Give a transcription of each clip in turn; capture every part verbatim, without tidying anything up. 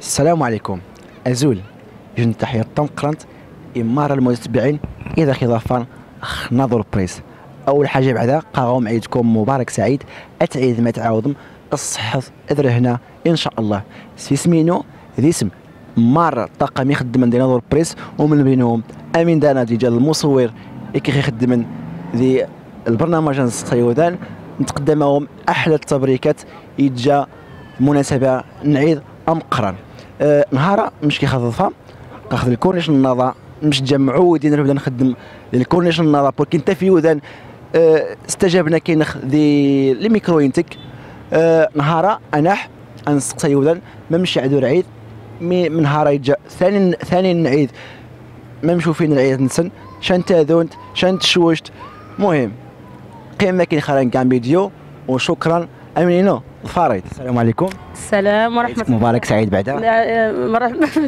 السلام عليكم. أزول جن تحية طم قرنت إمارة المتبعين إذا خضافان نادور بريس. أول حاجة بعدا قاوم عيدكم مبارك سعيد، أتعيد ما تعاودم الصحة أدري هنا إن شاء الله. سيسمينو ذي اسم مار طاقم يخدم ديال نادور بريس ومن بينهم أمين دانا ديال المصور اللي كيخدم ذي البرنامج نصيودان. نتقدمهم أحلى التبريكات يتجا مناسبة نعيد أمقران. أه نهار مش كيخضفها كناخذ الكورنيش الناضا مش تجمعوا ودينا نبدا نخدم الكورنيش الناضا ولكن حتى في وذان أه استجابنا كينخ دي لي ميكروينتك. أه نهار انا انسقسي وذان ما نمشي عدو العيد من نهار يتجا ثاني ثاني العيد ما مشوفين العيد نسن شان تاذونت شان تشوشت. المهم قيمه كينخران كاع فيديو وشكرا امينو الفاريد. السلام عليكم. السلام ورحمه الله. مبارك سعيد بعدا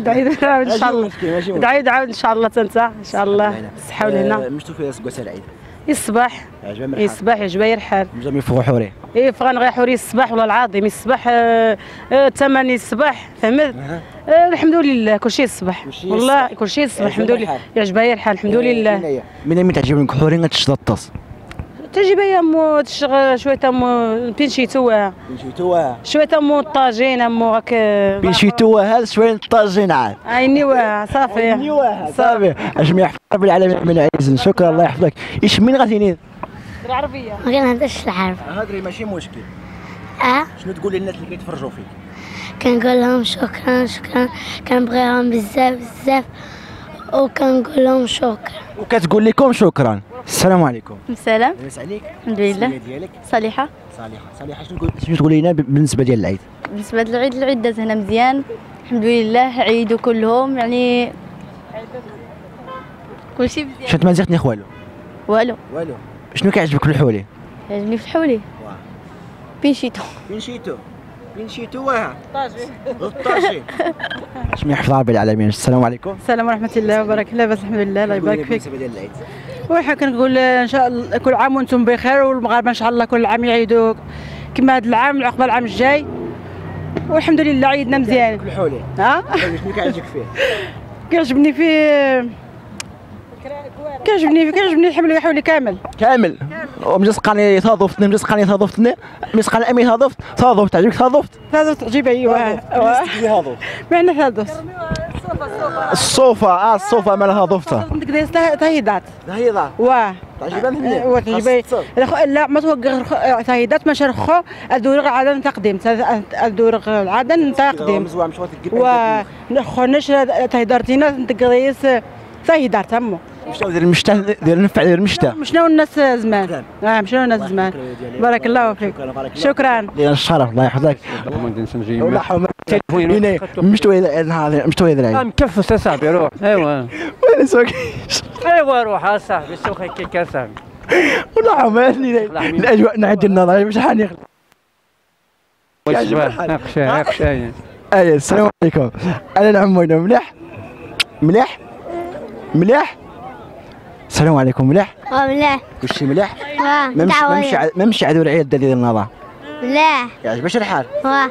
دعيد عاود ان شاء الله، دعيد عاود ان شاء الله تنتا ان شاء الله الصحه والهنا. مشتو في سكوات العيد الصباح الصباح عجباي الحال جامي فوق حوري اي فغان غير حوري الصباح والله العظيم الصباح ثمانية الصباح فهمت. الحمد لله كلشي الصباح والله كلشي الصباح الحمد لله عجباي الحال الحمد لله. من من تعجبني حوري تشد الطاس تجيبها مو تشغل شويه مو بينشيتوها بينشيتوها شويه مو الطاجين مو هاك بينشيتوها هذا شويه الطاجين عاد عينيوها صافي عينيوها صافي. اجمع رب العالمين من عايزين شكرا الله يحفظك. ايش من غادي بالعربيه ما كنهضرش العربيه هضري ماشي مشكل. اه شنو تقولي للناس اللي كيتفرجوا فيك؟ كنقول لهم شكرا شكرا كنبغيهم بزاف بزاف وكنقول لهم شكرا وكتقول لكم شكرا. السلام عليكم. السلام. لاباس عليك؟ الحمد لله. السمية ديالك؟ صالحة. صالحة، صالحة شنو شنو تقولي لنا بالنسبة ديال العيد؟ بالنسبة للعيد، العيد داز هنا مزيان، الحمد لله عيدوا كلهم يعني كلشي مزيان. شنو ما زيغتني والو؟ والو. والو. شنو كيعجبك في الحولي؟ كيعجبني في الحولي؟ واه. بينشيتو. بينشيتو. بينشيتو واه. الطاجين. الطاجين. شمي يحفظ ربي العالمين. السلام عليكم. السلام ورحمة الله وبركاته. لاباس الحمد لله الله يبارك فيك. بالنسبة ديال العيد. وحنا كنقول ان شاء الله كل عام وانتم بخير والمغاربه ان شاء الله كل عام يعيدوا كما هذا العام عقبال العام الجاي والحمد لله عيدنا مزيان. كل حولي ها شنو كيعجبك فيه؟ كيعجبني فيه كيعجبني كيعجبني الحمل حولي كامل كامل ومجلس قاني تاضفتني مجلس قاني تاضفتني مجلس قاني امي تاضفت تاضفت عجبك تاضفت تاضفت عجيب ايوا معنى تاضفت الصوفة اه الصوفة مالها ضفطة تهيضات تهيضات واه تعجبني واه تعجبني لا ما توقع تهيضات ماشي رخو الدورغ عاده تقديم الدورغ عاده تقديم واه خنش تهيضاتينا تقريس تهيضات تمو شنو ديال المشتة ديال نفع ديال المشتة شنو الناس زمان اه مشاو الناس زمان بارك الله فيك شكرا الشرف الله يحفظك. التليفون مشتوي هذا مشتوي هذا العيد مكفس اصاحبي روح ايوا وين ساكيش ايوا روح اصاحبي سوخي كيك اصاحبي والله عمالي الاجواء نعدي النظر شحال يخلي ناقشه ناقشه. اي السلام عليكم. انا العموينه مليح مليح مليح. السلام عليكم. مليح مليح كلشي مليح ما مشي عدو العيد ديال النظر لا يعجبش الحال واه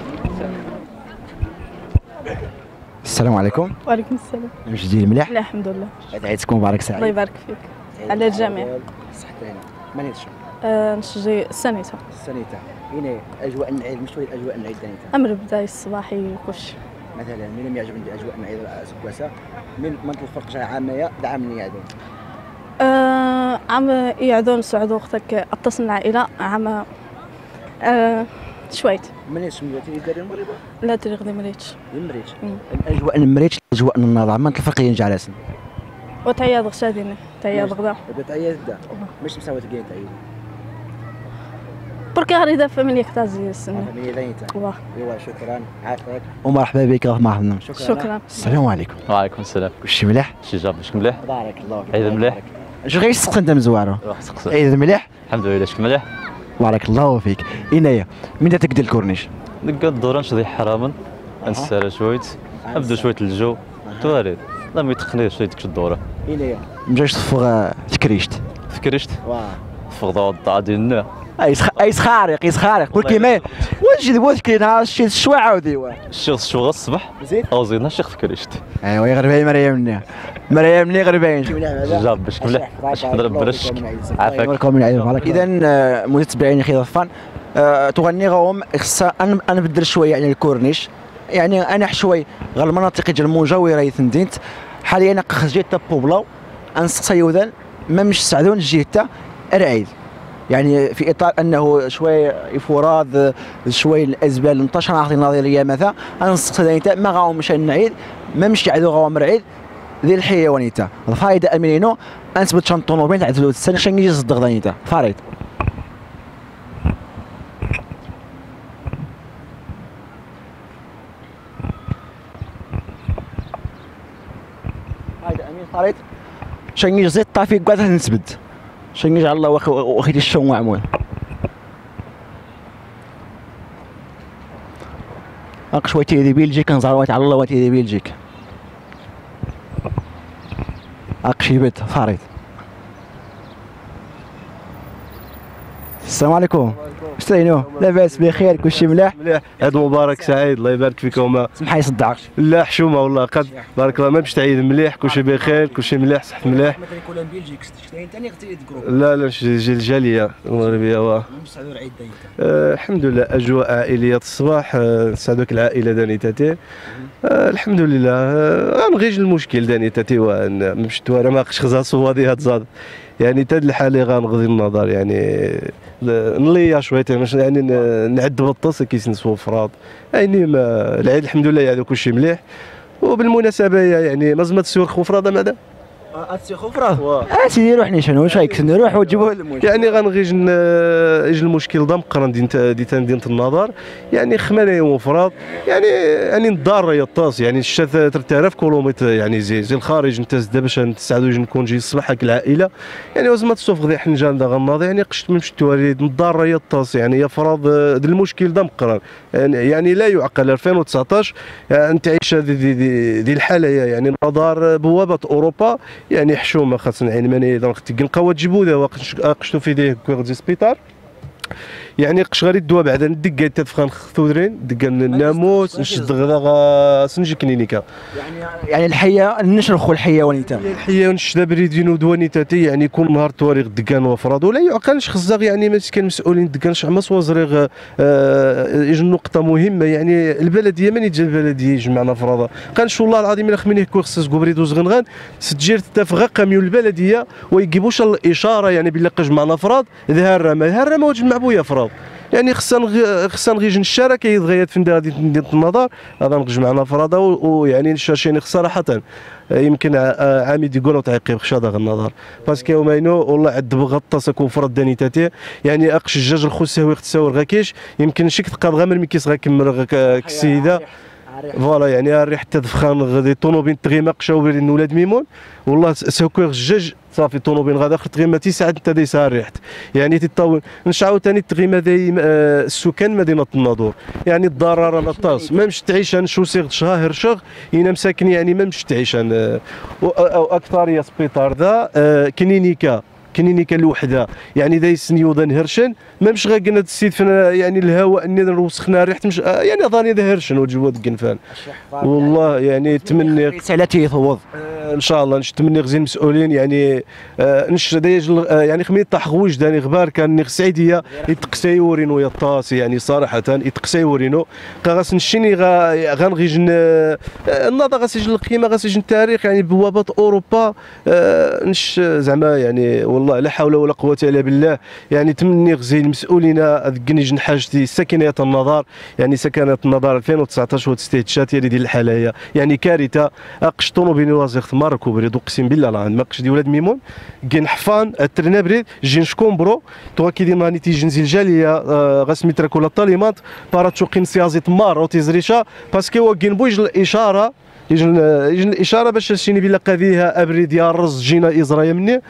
السلام عليكم. وعليكم السلام. واش داير مليح؟ لا الحمد لله. هاد عيدكم مبارك سعيد. الله يبارك فيك. على الجميع. صحتك علينا. ماني تشوف. نشجي السنيته. السنيته. هنا اجواء العيد مشوي اجواء العيد دانيته. امر بداية الصباحي كلشي. مثلا من لم يعجبني اجواء العيد سكواسه من منطلق فرق عاميه دعم من يعدون. عام يعدون سعود وقتك اتصل العائله عام شويت منين سميتي داري المغربه؟ لا طريق ديال مريتش ديال مريتش الاجواء مريتش الاجواء النظام من الفرقيه جالسين وتعيا دغشا ديالنا تعيا دغدا تعيا دغدا ماشي مساوات كاع تعيا برك غريضه فاميليا كتازي السنه ايوا ايوا شكرا عافاك ومرحبا بك مرحبا شكرا. السلام عليكم. وعليكم السلام. كلشي مليح؟ شي جاب باش مليح بارك الله فيك. عيد مليح. اش غير سقسي انت مزواره؟ روح سقسي. عيد مليح الحمد لله. شك مليح بارك الله فيك. انايا من تقدر الكورنيش دقه الدوره نشدي حراما نسالى شويه نبدا شويه الجو توارد لا ما يتقنيش شويه ديك الدوره. انايا مجاش تفوغ فكريشت فكريشت واه تفوغ ضو الضادينا ايس خارق ايس خارق قول كيما واش جد واش كاين نهار شي الشوا عاودي واه شي الشوا الصباح زيد او زيدنا شي فكريشت. ايوا غير باين مريم مريم مني غير باين جاب باش كملح باش نضرب برشك عافاك نوركم من عيون بارك. اذا متابعيني خير فان تغني غوم خصها نبدل شويه على الكورنيش يعني انا حشوي غير المناطق ديال المجاوره ثندينت حاليا انا قخ جيت بوبلاو انسقسيودان ما مش سعدون جي حتى العيد يعني في اطار انه شويه افراد شويه الازبال انتشر عطي النظريه مثلا انسقسيودان ما غاومش العيد ما مش يعدو غوامر عيد ديال الحيوانات الفايده امينينو انسبت شنطونوبين تعدلو السنه شنجي صدق دانيتا فريد طريت شنجي زيت طافي كاع تنسبد شنجي على الله واخيتي الشموع مول هاك شويه ديال بلجيك كنزاروا على الله واتي ديال بلجيك هاك شي بيت فريد. السلام عليكم. واش تاينو لاباس بخير كلشي ملاح؟ عيد مبارك سعيد الله يبارك فيكم. سمح لي يصدعك لا حشومه والله قد بارك الله ما باش تعيد مليح كلشي بخير كلشي مليح صحت مليح لا لا جي الجاليه المغربيه واه الحمد لله اجواء عائليه الصباح سعدوك العائله دانيتاتي الحمد لله غنغيج المشكل دانيتاتي واه مشيت وانا ما قش خزا صوادي هاد زاد يعني تاد الحاله غنغضي النظر يعني نليا شويه يعني نعذب الطاس كيسنسوا فراض يعني ما العيد الحمد لله يعني كلشي مليح. وبالمناسبه يعني لازم تسير خفراض ماذا؟ اه تسير خفراض اسيدي روح نيشان واش رايك نروح وتجيبوه للمشكل يعني غنغي يجي المشكل ضم قرن دي تندينه النظر يعني خمانه وفراض يعني يعني الدار هي الطاس يعني الشات ثلاثة آلاف كيلومتر يعني زي زي الخارج انت زاد باش نتسعدوا نكون جي الصباح هاك العائله يعني لازم تسوف غدي حنجان دا غناضي يعني قشت ما مشيت تواليد الدار هي الطاس يعني هي فراض المشكل ضم قرن يعني لا يعقل ألفين وتسعطاش يعني تعيش هذه دي الحاله يعني نظار بوابه اوروبا يعني حشومه خاصنا عين ماني اذا وقت كنلقاو تجيبو دابا قشتو في ديه كوير دي سبيطار يعني قش غادي الدواء بعدا ندق حتى تفخان خثودرين دق الناموس نشد غدا سنجي كلينيكا يعني يعني الحيه نشرخوا الحيوان تاع الحيه ونشد بريدين ودوانيتاتي يعني كل نهار تواريخ دكان وفراد ولا يعقلش خزاغ يعني مسكين مسؤولين دكان شعمص وزريغ اج نقطه مهمه يعني البلديه من يجي البلديه يجمعنا فراده قنشو والله العظيم الا خمينيه كو خص كوبريد وزغنغان سجير تتفغ قميو البلديه ويجيبوش الاشاره يعني بلا قجمعنا فراد ظهر ما ظهر ما وجمع بويا فراد يعني خصنا خصنا نجي نشارك كيتغير في هذه النظر هذا نجمعنا فراده ويعني نشارشيني صراحه يمكن عميد يقولوا تعقيب خشا هذا النظر باسكو يومينو والله عذب غطاس كوفرد دانيتاتي يعني اقش الجاج الخساوي تساور غاكيش يمكن شي تقاد غير من كيس غيكمل السيده فوالا يعني الريح تدفخان غادي طونوبين تغيما قشاو بين ولاد ميمون والله ساكوغ الجاج صافي طونوبين غادا اخر تغيما تيسعد حتى ديسها الريحت يعني تيطول نشعاو ثاني تغيما دايما السكان مدينه الناظور يعني الضرر على الطاس ما مش تعيش نشو سيغ شهر هرشغ هنا مساكن يعني ما مش تعيش واكثريه سبيطار ذا كلينيكا كنينيكا الوحده يعني دايس نيوضا هرشن ما مش غير قلنا السيد يعني الهواء اني نوسخنا ريحت مش يعني ظاني هرشن وجوا القنفان والله يعني نتمنى على تيثوض ان شاء الله نتمنى غزي المسؤولين يعني نش يعني خميط تحويج داني غبار كان سعيديه يتقسيورين ويا الطاس يعني صراحه يتقسيورينو غاس نشيني غنغي جن النظر غاس يجي القيمه غاس يجي التاريخ يعني بوابه اوروبا نش زعما يعني والله لا حول ولا قوه الا بالله. يعني تمني غزي المسؤولين اذكني جن حاجتي سكنيه النظر، يعني سكنيه النظر ألفين وتسعطاش واستهتشات اللي ديال الحلايا يعني كارثه. اقشطونو بين وازيغ ثمار كوبريد اقسم بالله العظيم ما قش دي ولاد ميمون كين حفان الترنا بريد جين شكومبرو تو كي ديما ني تيجي نزيل جاليه غسميترا كولا طاليمات باراتشوقين سيازي تمار وتيزريشا باسكو كين بوج الاشاره يجن يجن الاشاره باش شيني بلا قضيها ابري ديال رز جينا ازرايا مني.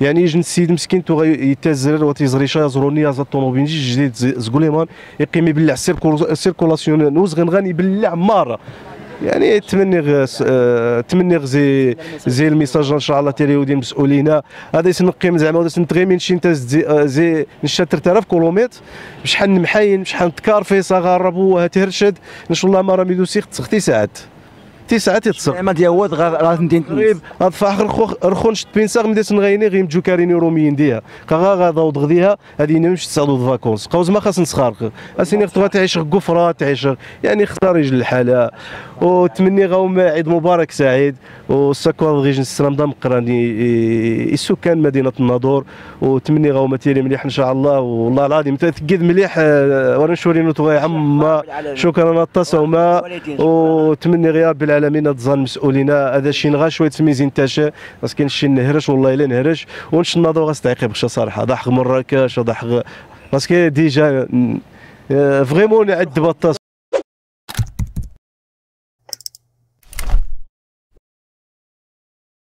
يعني يجن السيد مسكين تو يتزرر وتيزري شا زروني هذا الطوموبيل جديد زكوليمان يقيم يبلع السيركولاسيون نوز غنغني يبلع ماره. يعني تمني غس اه تمني غزي زي الميساج ان شاء الله تيريودي المسؤولين هذا يسنقيم زعما ولا تنتغيمين شي انت زي نشا ثلاثة آلاف كيلومتر بشحال محاين بشحال تكارفيس غربو تهرشد ان شاء الله ما راه ميدوسي تسختي ساعات تسعة تتصل ما ديوات غا ندين تنغيب هاد فاخر رخون شت بين ساغ مديت نغيني غير مجو كاريني روميين ديها كا غا ضو دغديها هادي نمشي تسعود فاكونس قوز ما خاص نسخارق اسيني خطوه تعيش كفره تعيش يعني اختار يجي الحاله. وتمني غاوم عيد مبارك سعيد والسكواد غيجن السلام دام قراني السكان مدينه الناظور وتمني غاوم تيري مليح ان شاء الله والله العظيم تاكد مليح ورنشورينو تغي عما شكرا التصومه. وتمني غير ربي العالمين تزال مسؤولين هذا الشيء نغا شويه تميزين تاشا باسكو كاين شي نهرش والله الا نهرش ونش الناظور غاستعيق بخشا صراحه ضحك مراكش ضحك باسكو ديجا فريمون عد بطاس.